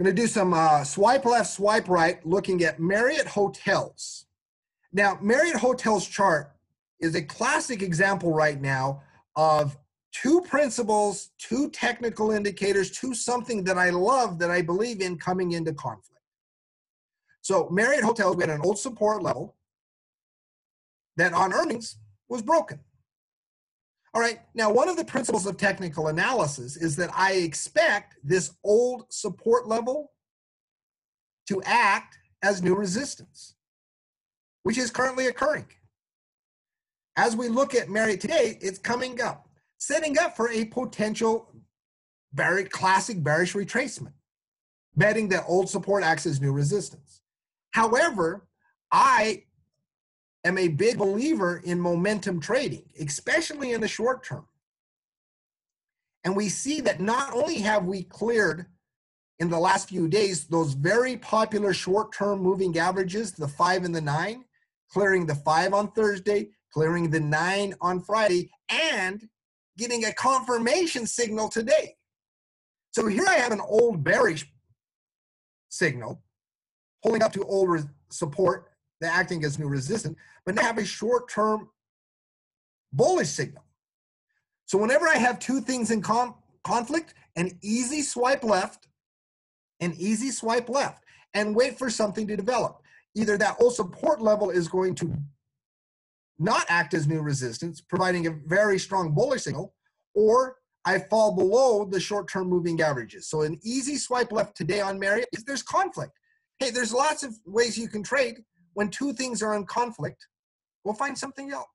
I'm going to do some swipe left, swipe right, looking at Marriott Hotels. Now, Marriott Hotels chart is a classic example right now of two principles, two technical indicators, two something that I love, that I believe in, coming into conflict. So Marriott Hotels, we had an old support level that on earnings was broken. All right, now one of the principles of technical analysis is that I expect this old support level to act as new resistance, which is currently occurring. As we look at Marriott today, it's coming up, setting up for a potential very classic bearish retracement, betting that old support acts as new resistance. However, I am a big believer in momentum trading, especially in the short term. And we see that not only have we cleared in the last few days those very popular short-term moving averages, the 5 and the 9, clearing the 5 on Thursday, clearing the 9 on Friday, and getting a confirmation signal today. So here I have an old bearish signal pulling up to old support, the acting as new resistance, but now have a short-term bullish signal. So whenever I have two things in conflict, an easy swipe left, and wait for something to develop. Either that old support level is going to not act as new resistance, providing a very strong bullish signal, or I fall below the short-term moving averages. So an easy swipe left today on Marriott is there's conflict. Hey, there's lots of ways you can trade. When two things are in conflict, we'll find something else.